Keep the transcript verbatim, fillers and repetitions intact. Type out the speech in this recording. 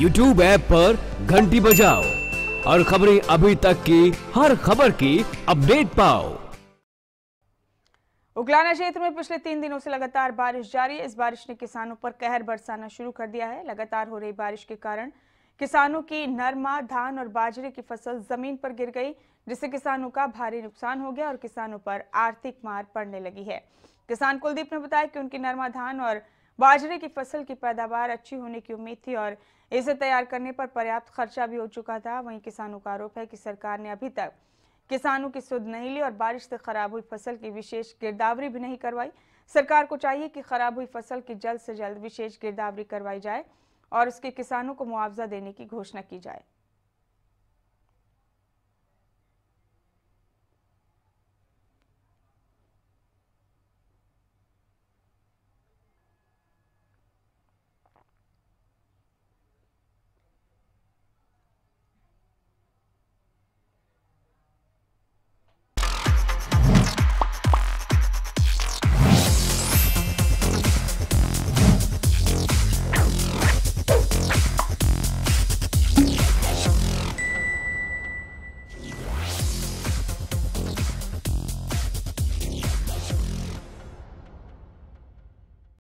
YouTube app पर घंटी बजाओ और खबरें अभी तक की हर खबर की अपडेट पाओ। उकलाना क्षेत्र में पिछले तीन दिनों से लगातार बारिश जारी है। इस बारिश ने किसानों पर कहर बरसाना शुरू कर दिया है। लगातार हो रही बारिश के कारण किसानों की नरमा, धान और बाजरे की फसल जमीन पर गिर गई, जिससे किसानों का भारी नुकसान हो गया और किसानों पर आर्थिक मार पड़ने लगी है। किसान कुलदीप ने बताया कि उनकी नरमा, धान और बाजरे की फसल की पैदावार अच्छी होने की उम्मीद थी और इसे तैयार करने पर पर्याप्त खर्चा भी हो चुका था। वहीं किसानों का आरोप है कि सरकार ने अभी तक किसानों की सुध नहीं ली और बारिश से खराब हुई फसल की विशेष गिरदावरी भी नहीं करवाई। सरकार को चाहिए कि खराब हुई फसल की जल्द से जल्द विशेष गिरदावरी करवाई जाए और उसके किसानों को मुआवजा देने की घोषणा की जाए।